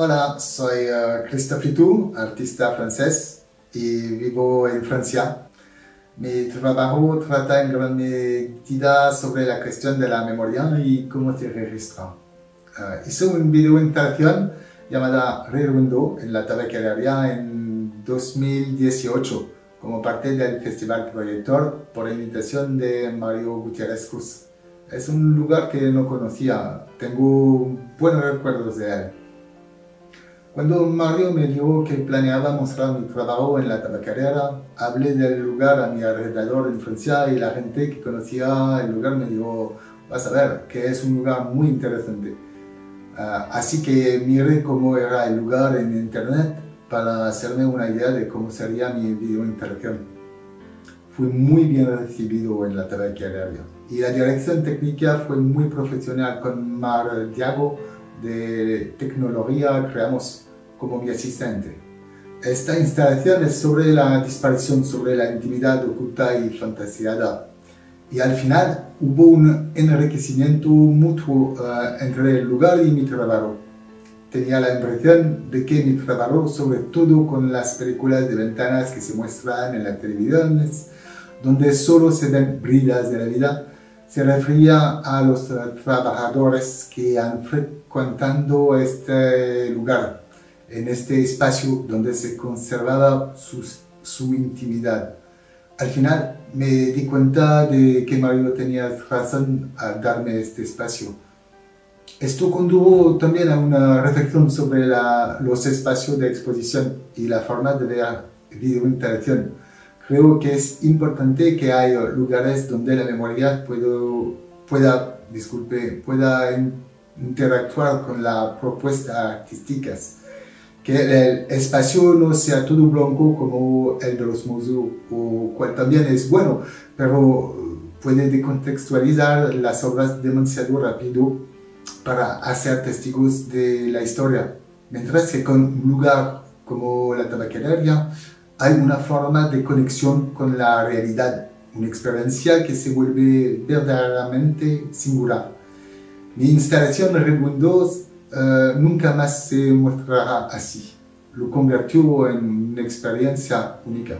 Hola, soy Christophe Litou, artista francés y vivo en Francia. Mi trabajo trata en gran medida sobre la cuestión de la memoria y cómo se registra. Hice un video instalación llamada Rear Window en la Tabacalera en 2018 como parte del Festival Proyector por invitación de Mario Gutiérrez Cruz. Es un lugar que no conocía, tengo buenos recuerdos de él. Cuando Mario me dijo que planeaba mostrar mi trabajo en la Tabacalera, hablé del lugar a mi alrededor en Francia y la gente que conocía el lugar me dijo, vas a ver, que es un lugar muy interesante. Así que miré cómo era el lugar en internet para hacerme una idea de cómo sería mi video interacción. Fui muy bien recibido en la Tabacalera y la dirección técnica fue muy profesional con Mario Diago de tecnología creamos como mi asistente. Esta instalación es sobre la disparición, sobre la intimidad oculta y fantasiada. Y al final hubo un enriquecimiento mutuo entre el lugar y mi trabajo. Tenía la impresión de que mi trabajo, sobre todo con las películas de ventanas que se muestran en las televisiones, donde solo se ven bridas de la vida, se refería a los trabajadores que han frecuentado este lugar, en este espacio donde se conservaba su intimidad. Al final me di cuenta de que Mario tenía razón al darme este espacio. Esto condujo también a una reflexión sobre los espacios de exposición y la forma de la videointeracción. Creo que es importante que haya lugares donde la memoria pueda interactuar con las propuestas artísticas. Que el espacio no sea todo blanco como el de los museos, o cual también es bueno, pero puede decontextualizar las obras demasiado rápido para hacer testigos de la historia. Mientras que con un lugar como la Tabacalera, hay una forma de conexión con la realidad, una experiencia que se vuelve verdaderamente singular. Mi instalación Rear Window nunca más se mostrará así. Lo convirtió en una experiencia única.